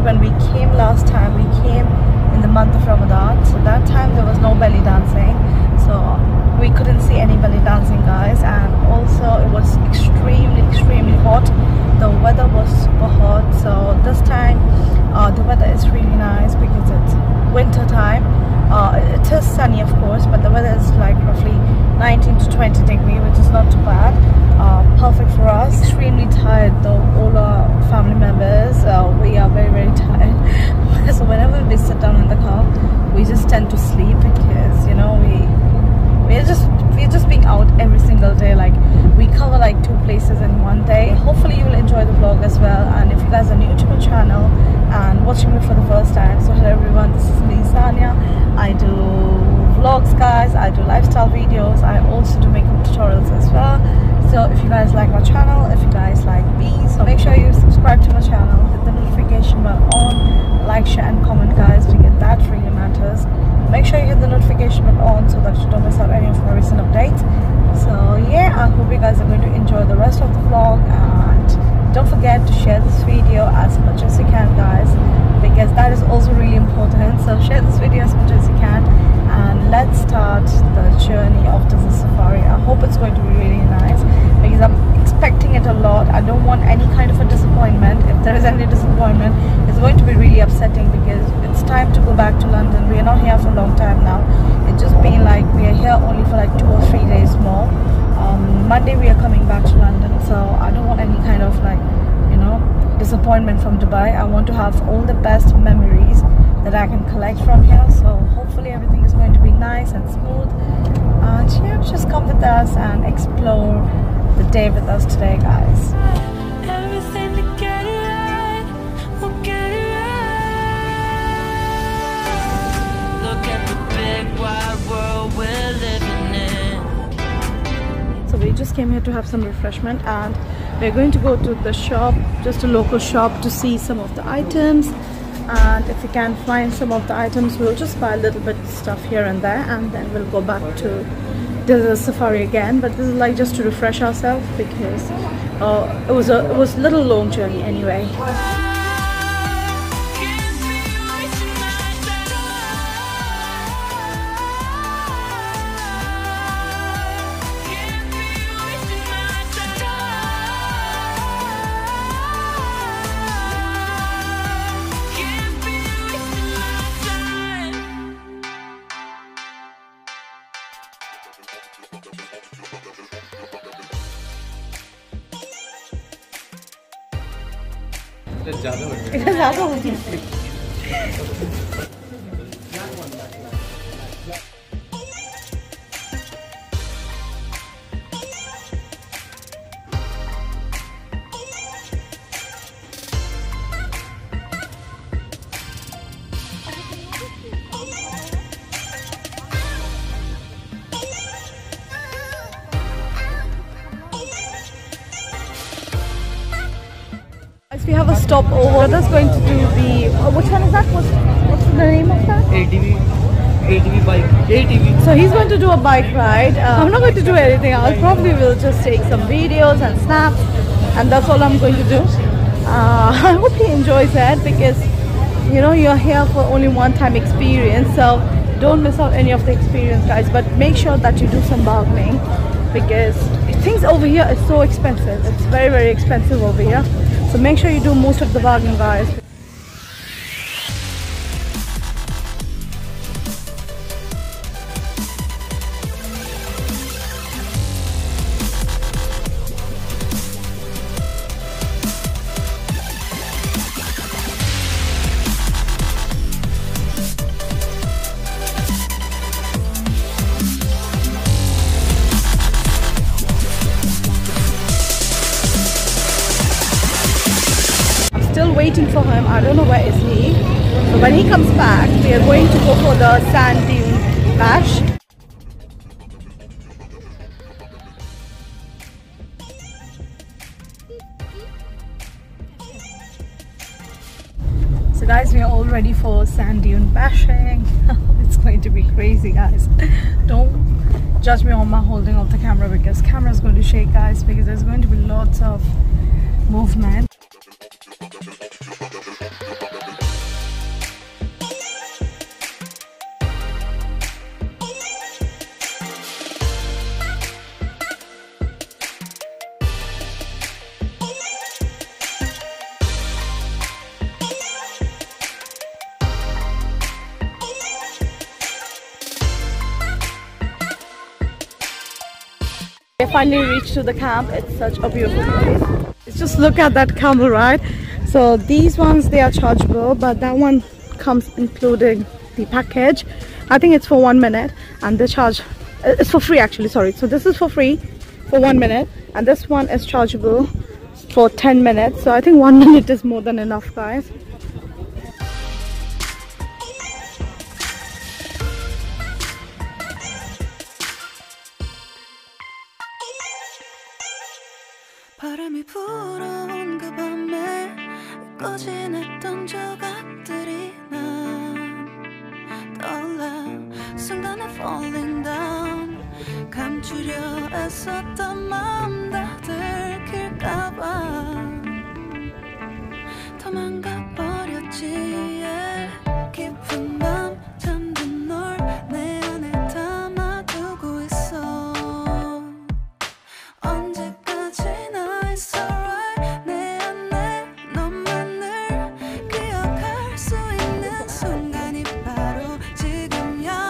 Actually, when we came last time, we came in the month of Ramadan, so that time there was no belly dancing, so we couldn't see any belly dancing, guys. And also it was extremely hot. The weather was super hot. So this time the weather is really nice because it's winter time. It is sunny, of course, but the weather is like roughly 19 to 20 degrees, which is not too bad. Perfect for us. Extremely tired though, all our family members, we are very tired. So whenever we sit down in the car, we just tend to sleep because, you know, we're just being out every single day. Like, we cover like 2 places in one day. Hopefully you will enjoy the vlog as well. And if you guys are new to my channel and watching me for the first time, so hello everyone, this is me, Sanya. I do vlogs, guys, I do lifestyle videos, I also do makeup tutorials as well. So if you guys like my channel, if you guys like me, so make sure you subscribe to my channel, hit the notification bell on, like, share and comment, guys, because that really matters. Make sure you hit the notification bell on so that you don't miss out any of my recent updates. So yeah, I hope you guys are going to enjoy the rest of the vlog, and don't forget to share this video as much as you can, guys, because that is also really important. So share this video as much as you can, and let's start the journey of this safari. I hope it's going to be really nice because I'm expecting it a lot. I don't want any kind of a disappointment. If there is any disappointment, it's going to be really upsetting because it's time to go back to London. We are not here for a long time now. It's just been like we are here only for like 2 or 3 days more. Monday we are coming back to London, so I don't want any kind of, like, you know, disappointment from Dubai. I want to have all the best memories that I can collect from here. So hopefully everything is going to be nice and smooth, and yeah, just come with us and explore the day with us today, guys. Everything to get it right, we'll get it right. Look at the big wide world we're living in. So we just came here to have some refreshment, and we're going to go to the shop, just a local shop, to see some of the items, and if we can find some of the items, we'll just buy a little bit of stuff here and there, and then we'll go back to the safari again. But this is like just to refresh ourselves because it was a little long journey anyway. We have a stopover. That's going to do the which one is that? What's the name of that? ATV bike. ATV. So he's going to do a bike ride. I'm not going to do anything. I probably will just take some videos and snaps, and that's all I'm going to do. I hope he enjoys that because, you know, you're here for only one-time experience, so don't miss out any of the experience, guys. But make sure that you do some bargaining because things over here are so expensive. It's very expensive over here. So make sure you do most of the bargain, guys. Waiting for him. I don't know where is he. So when he comes back, we are going to go for the sand dune bash. So guys, we are all ready for sand dune bashing. It's going to be crazy, guys. Don't judge me on my holding of the camera because camera is going to shake, guys, because there's going to be lots of movement. We finally reached to the camp. It's such a beautiful place. It's just look at that camel ride. So these ones, they are chargeable, but that one comes including the package. I think it's for 1 minute and the charge is for free actually, sorry. So this is for free for 1 minute and this one is chargeable for 10 minutes. So I think 1 minute is more than enough, guys. Falling down, 감추려 애썼던 마음 다 들킬까봐 도망가 버렸지. 깊은 밤 잠든 널 내 안에 담아두고 있어. 언제까지나 it's alright. 내 안에 너만을 기억할 수 있는 순간이 바로 지금이야.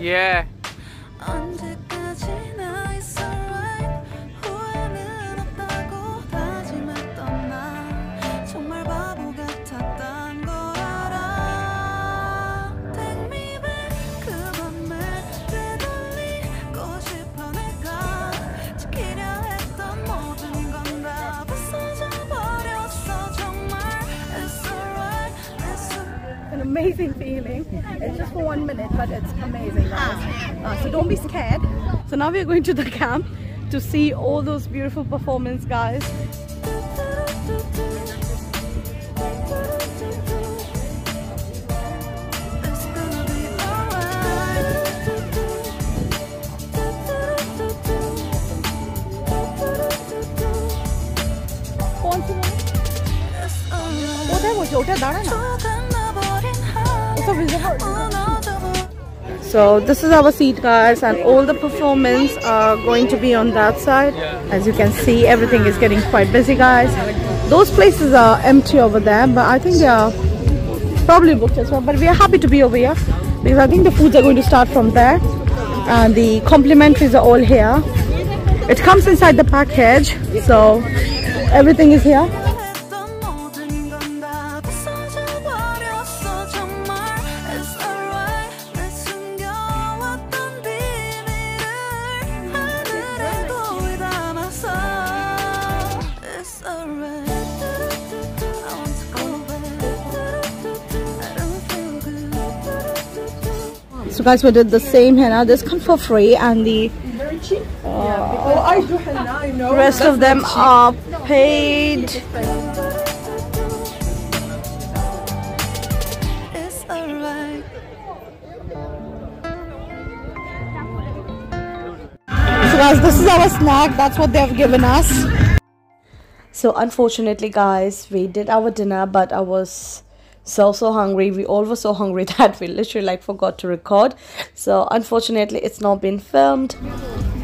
Yeah. Amazing feeling. It's just for 1 minute, but it's amazing, guys. So don't be scared. So now we're going to the camp to see all those beautiful performances, guys. So this is our seat, guys, and all the performances are going to be on that side. As you can see, everything is getting quite busy, guys. Those places are empty over there, but I think they are probably booked as well. But we are happy to be over here because I think the foods are going to start from there, and the complimentaries are all here. It comes inside the package, so everything is here. So guys, we did the same henna. This comes for free, and the rest of them are paid. So guys, this is our snack. That's what they have given us. So unfortunately, guys, we did our dinner, but I was so hungry. We all were so hungry that we literally like forgot to record. So unfortunately it's not been filmed.